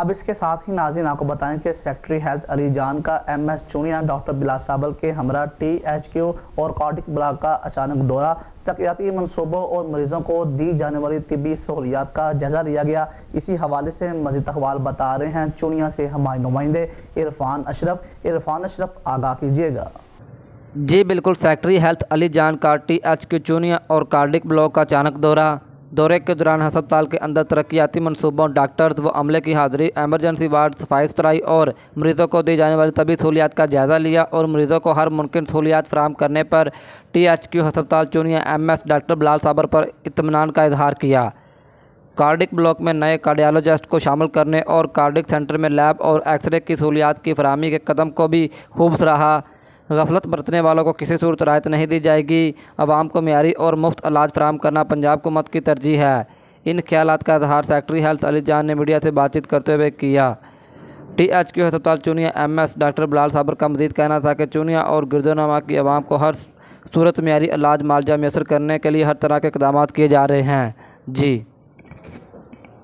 अब इसके साथ ही नाज़रीन आपको बताएं कि सेक्रेटरी हेल्थ अली जान का MS चुनियान, डॉक्टर बिलाल साबिर के हमरा THQ और कार्डिक ब्लॉक का अचानक दौरा, तकयाती मनसूबों और मरीजों को दी जाने वाली तिबी सहूलियात का जायजा लिया गया। इसी हवाले से मजीद अखबार बता रहे हैं चुनियां से हमारे नुमाइंदे इरफान अशरफ आगाह कीजिएगा। जी बिल्कुल, सेक्रेटरी हेल्थ अली जान का THQ चुनियां और कार्डिक ब्लॉक का अचानक दौरा। दौरे के दौरान हस्पताल के अंदर तरक्याती मनसूबों, डॉक्टर्स व अमले की हाजिरी, एमरजेंसी वार्ड, सफाई सुथराई और मरीज़ों को दी जाने वाली तबी सहूलियात का जायज़ा लिया और मरीज़ों को हर मुमकिन सहूलियात फराहम करने पर THQ हस्पताल चुनिया MS डॉक्टर बिलाल साबिर पर इत्मीनान का इजहार किया। कार्डिक ब्लॉक में नए कार्डियोलॉजिस्ट को शामिल करने और कार्डिक सेंटर में लैब और एक्सरे की सहूलियात की फराहमी के कदम को भी खूब सराहा। गफलत बरतने वालों को किसी सूरत राहत नहीं दी जाएगी। आवाम को म्यारी और मुफ्त इलाज फराहम करना पंजाब हुकूमत की तरजीह है। इन ख्यालात का इजहार सेक्रेटरी हेल्थ अली जान ने मीडिया से बातचीत करते हुए किया। THQ हस्पताल चुनिया MS डॉक्टर बिलाल साबिर का मजीद कहना था कि चुनिया और गिरदोनमा की आवाम को हर सूरत म्यारी इलाज मालजा मैसर करने के लिए हर तरह के इक़दाम किए जा रहे हैं। जी